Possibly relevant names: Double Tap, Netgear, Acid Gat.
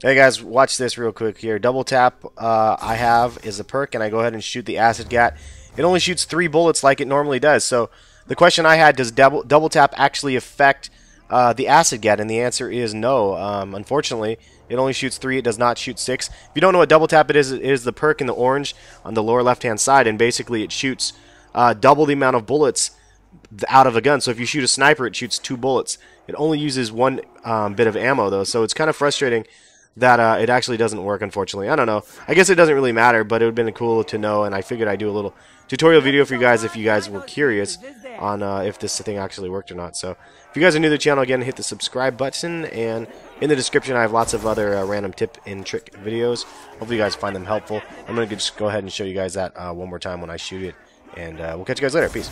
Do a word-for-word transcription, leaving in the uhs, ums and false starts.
Hey guys, watch this real quick here. Double Tap uh, I have is a perk, and I go ahead and shoot the Acid Gat. It only shoots three bullets like it normally does. So the question I had, does double, double Tap actually affect uh, the Acid Gat? And the answer is no. Um, unfortunately, it only shoots three. It does not shoot six. If you don't know what Double Tap it is, it is the perk in the orange on the lower left-hand side, and basically it shoots uh, double the amount of bullets out of a gun. So if you shoot a sniper, it shoots two bullets. It only uses one um, bit of ammo, though, so it's kind of frustrating that uh, it actually doesn't work, unfortunately. I don't know. I guess it doesn't really matter, but it would have been cool to know, and I figured I'd do a little tutorial video for you guys if you guys were curious on uh, if this thing actually worked or not. So if you guys are new to the channel, again, hit the subscribe button, and in the description I have lots of other uh, random tip and trick videos. Hopefully you guys find them helpful. I'm going to just go ahead and show you guys that uh, one more time when I shoot it, and uh, we'll catch you guys later. Peace.